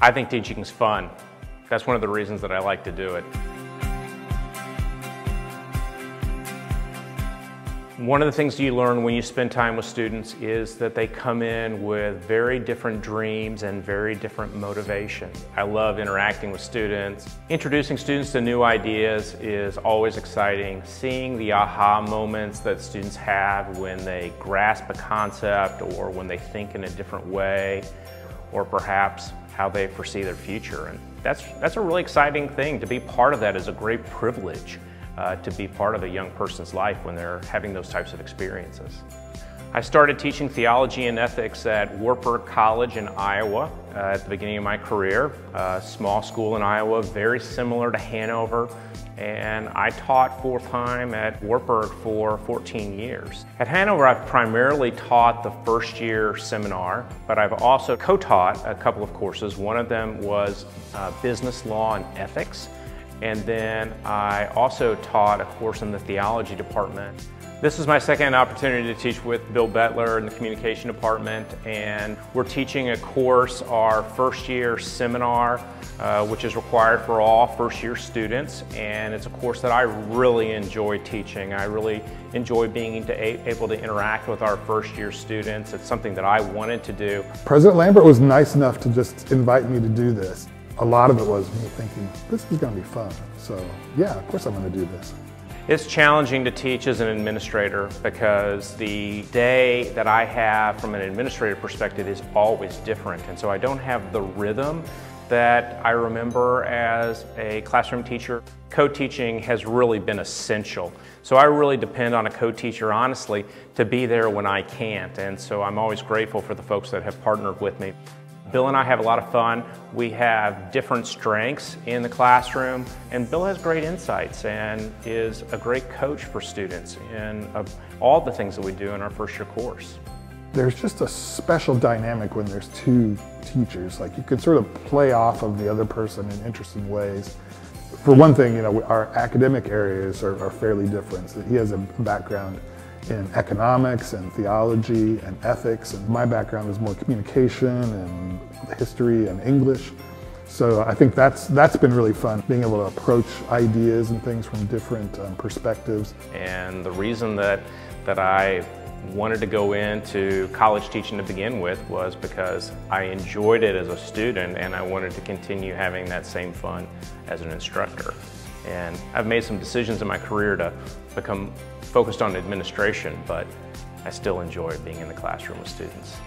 I think teaching is fun. That's one of the reasons that I like to do it. One of the things you learn when you spend time with students is that they come in with very different dreams and very different motivations. I love interacting with students. Introducing students to new ideas is always exciting. Seeing the aha moments that students have when they grasp a concept or when they think in a different way, or perhaps how they foresee their future. And that's a really exciting thing. To be part of that is a great privilege. To be part of a young person's life when they're having those types of experiences. I started teaching theology and ethics at Warburg College in Iowa at the beginning of my career. Small school in Iowa, very similar to Hanover, and I taught full-time at Warburg for 14 years. At Hanover, I've primarily taught the first-year seminar, but I've also co-taught a couple of courses. One of them was business law and ethics. And then I also taught a course in the theology department. This is my second opportunity to teach with Bill Bettler in the communication department, and we're teaching a course, our first year seminar, which is required for all first year students, and it's a course that I really enjoy teaching. I really enjoy being able to interact with our first year students. It's something that I wanted to do. President Lambert was nice enough to just invite me to do this. A lot of it was me thinking, this is going to be fun, so yeah, of course I'm going to do this. It's challenging to teach as an administrator because the day that I have from an administrative perspective is always different, and so I don't have the rhythm that I remember as a classroom teacher. Co-teaching has really been essential. So I really depend on a co-teacher, honestly, to be there when I can't, and so I'm always grateful for the folks that have partnered with me. Bill and I have a lot of fun. We have different strengths in the classroom, and Bill has great insights and is a great coach for students in all the things that we do in our first year course. There's just a special dynamic when there's two teachers. Like, you can sort of play off of the other person in interesting ways. For one thing, you know, our academic areas are fairly different. So he has a background in economics and theology and ethics, and my background is more communication and history and English. So I think that's been really fun, being able to approach ideas and things from different perspectives. And the reason that I wanted to go into college teaching to begin with was because I enjoyed it as a student, and I wanted to continue having that same fun as an instructor. And I've made some decisions in my career to become focused on administration, but I still enjoy being in the classroom with students.